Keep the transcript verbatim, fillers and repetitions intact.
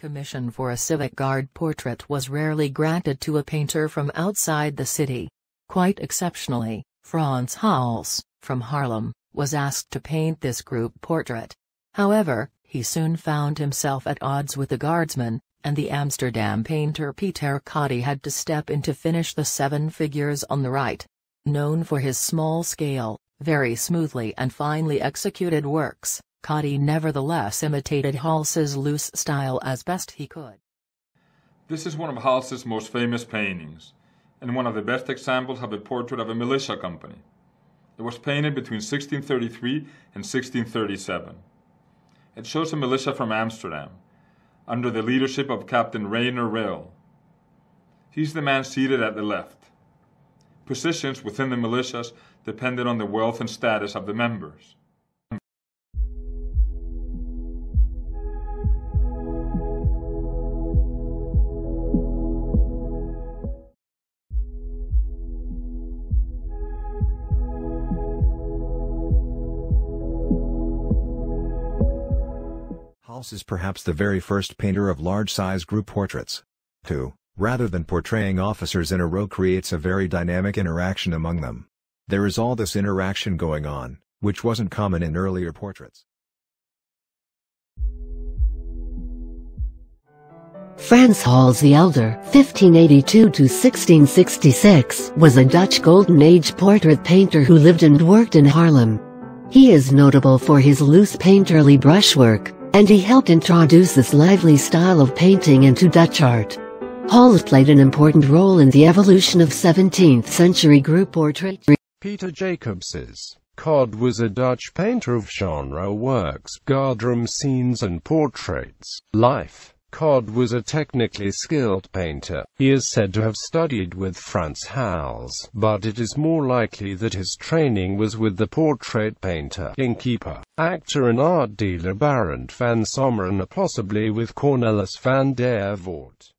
Commission for a civic guard portrait was rarely granted to a painter from outside the city. Quite exceptionally, Frans Hals, from Haarlem, was asked to paint this group portrait. However, he soon found himself at odds with the guardsmen, and the Amsterdam painter Pieter Jacobsz had to step in to finish the seven figures on the right. Known for his small-scale, very smoothly and finely executed works, Codde nevertheless imitated Hals's loose style as best he could. This is one of Hals's most famous paintings, and one of the best examples of a portrait of a militia company. It was painted between sixteen thirty-three and sixteen thirty-seven. It shows a militia from Amsterdam, under the leadership of Captain Reynier Reael. He's the man seated at the left. Positions within the militias depended on the wealth and status of the members. Hals is perhaps the very first painter of large-size group portraits, who, rather than portraying officers in a row, creates a very dynamic interaction among them. There is all this interaction going on, which wasn't common in earlier portraits. Frans Hals the Elder (fifteen eighty-two to sixteen sixty-six) was a Dutch Golden Age portrait painter who lived and worked in Haarlem. He is notable for his loose painterly brushwork, and he helped introduce this lively style of painting into Dutch art. Hals played an important role in the evolution of seventeenth-century group portrait. Pieter Jacobsz. Codde was a Dutch painter of genre works, guardroom scenes and portraits. Life. Codde was a technically skilled painter. He is said to have studied with Frans Hals, but it is more likely that his training was with the portrait painter, innkeeper, actor and art dealer Baron van Someren, possibly with Cornelis van der Voort.